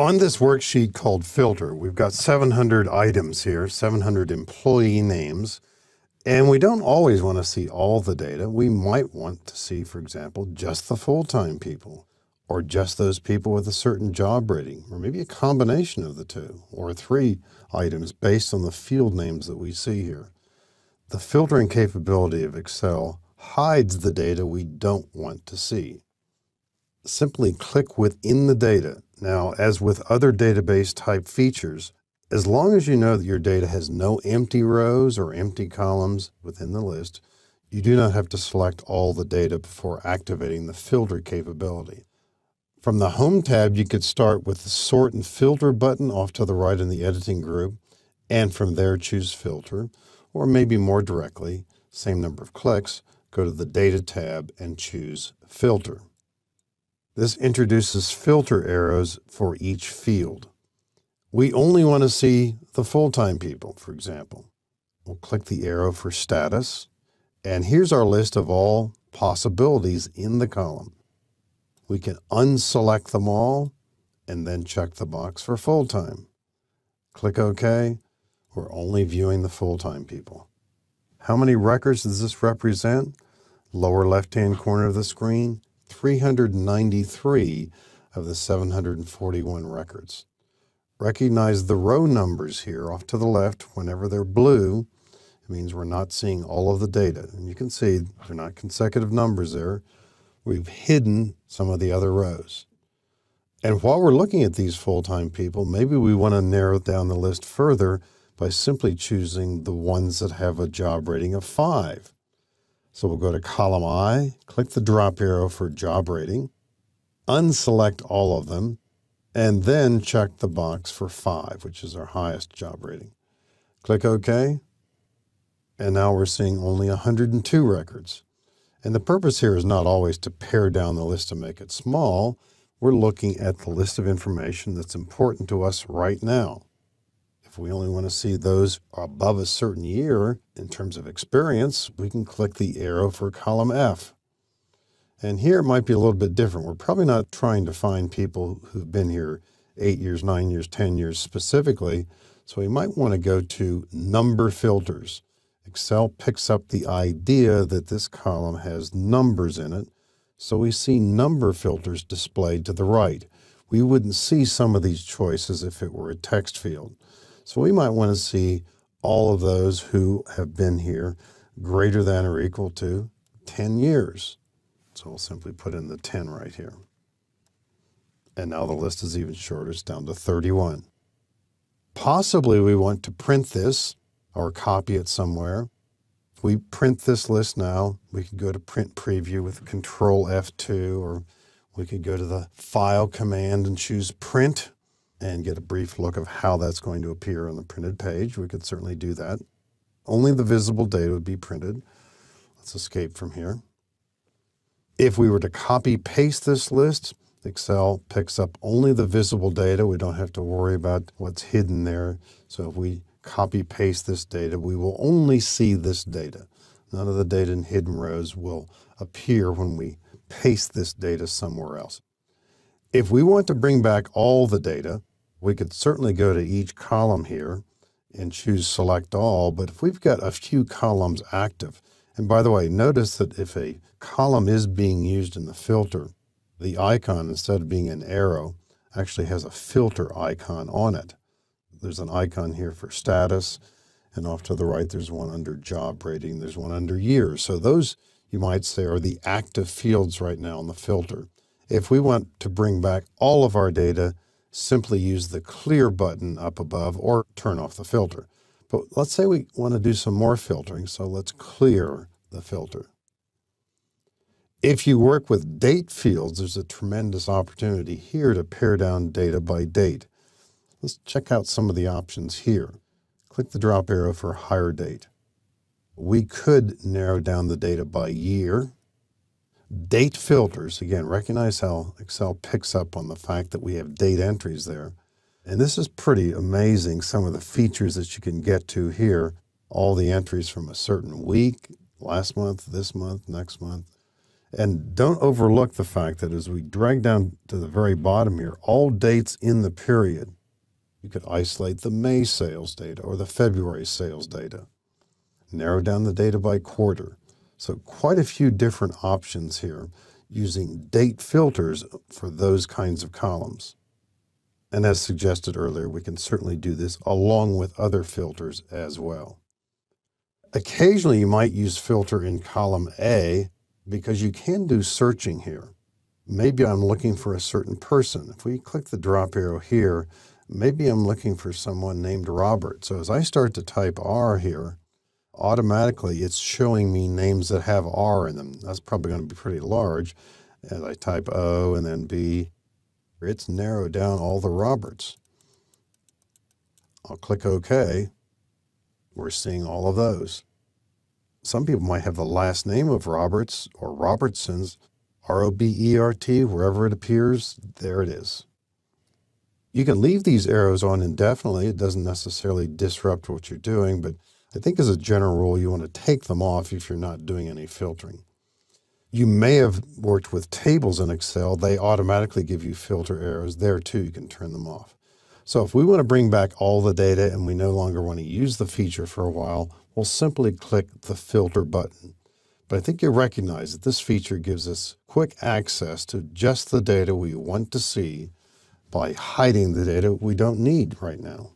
On this worksheet called Filter, we've got 700 items here, 700 employee names, and we don't always want to see all the data. We might want to see, for example, just the full-time people, or just those people with a certain job rating, or maybe a combination of the two, or three items based on the field names that we see here. The filtering capability of Excel hides the data we don't want to see. Simply click within the data. Now, as with other database type features, as long as you know that your data has no empty rows or empty columns within the list, you do not have to select all the data before activating the filter capability. From the Home tab, you could start with the Sort and Filter button off to the right in the editing group, and from there choose Filter, or maybe more directly, same number of clicks, go to the Data tab and choose Filter. This introduces filter arrows for each field. We only want to see the full-time people, for example. We'll click the arrow for status, and here's our list of all possibilities in the column. We can unselect them all and then check the box for full-time. Click OK. We're only viewing the full-time people. How many records does this represent? Lower left-hand corner of the screen, 393 of the 741 records. Recognize the row numbers here off to the left. Whenever they're blue, it means we're not seeing all of the data. And you can see they're not consecutive numbers there. We've hidden some of the other rows. And while we're looking at these full-time people, maybe we want to narrow down the list further by simply choosing the ones that have a job rating of 5. So we'll go to column I, click the drop arrow for job rating, unselect all of them, and then check the box for 5, which is our highest job rating. Click OK. And now we're seeing only 102 records. And the purpose here is not always to pare down the list to make it small. We're looking at the list of information that's important to us right now. If we only want to see those above a certain year in terms of experience, we can click the arrow for column F. And here it might be a little bit different. We're probably not trying to find people who've been here 8 years, 9 years, 10 years specifically. So we might want to go to number filters. Excel picks up the idea that this column has numbers in it, so we see number filters displayed to the right. We wouldn't see some of these choices if it were a text field. So we might want to see all of those who have been here greater than or equal to 10 years. So we'll simply put in the 10 right here. And now the list is even shorter. It's down to 31. Possibly we want to print this or copy it somewhere. If we print this list now, we could go to Print Preview with Control F2, or we could go to the File command and choose Print and get a brief look of how that's going to appear on the printed page. We could certainly do that. Only the visible data would be printed. Let's escape from here. If we were to copy-paste this list, Excel picks up only the visible data. We don't have to worry about what's hidden there. So if we copy-paste this data, we will only see this data. None of the data in hidden rows will appear when we paste this data somewhere else. If we want to bring back all the data, we could certainly go to each column here and choose Select All, but if we've got a few columns active, and by the way, notice that if a column is being used in the filter, the icon, instead of being an arrow, actually has a filter icon on it. There's an icon here for status, and off to the right there's one under job rating, there's one under years. So those, you might say, are the active fields right now in the filter. If we want to bring back all of our data, simply use the clear button up above or turn off the filter. But let's say we want to do some more filtering, so let's clear the filter. If you work with date fields, there's a tremendous opportunity here to pare down data by date. Let's check out some of the options here. Click the drop arrow for higher date. We could narrow down the data by year. Date filters, again, recognize how Excel picks up on the fact that we have date entries there. And this is pretty amazing, some of the features that you can get to here. All the entries from a certain week, last month, this month, next month. And don't overlook the fact that as we drag down to the very bottom here, all dates in the period, you could isolate the May sales data or the February sales data, narrow down the data by quarter. So quite a few different options here using date filters for those kinds of columns. And as suggested earlier, we can certainly do this along with other filters as well. Occasionally you might use filter in column A because you can do searching here. Maybe I'm looking for a certain person. If we click the drop arrow here, maybe I'm looking for someone named Robert. So as I start to type R here, automatically it's showing me names that have R in them. That's probably going to be pretty large. As I type O and then B, it's narrowed down all the Roberts. I'll click OK. We're seeing all of those. Some people might have the last name of Roberts or Robertsons, R-O-B-E-R-T, wherever it appears, there it is. You can leave these arrows on indefinitely. It doesn't necessarily disrupt what you're doing, but I think as a general rule, you want to take them off if you're not doing any filtering. You may have worked with tables in Excel. They automatically give you filter arrows. There too, you can turn them off. So if we want to bring back all the data and we no longer want to use the feature for a while, we'll simply click the filter button. But I think you'll recognize that this feature gives us quick access to just the data we want to see by hiding the data we don't need right now.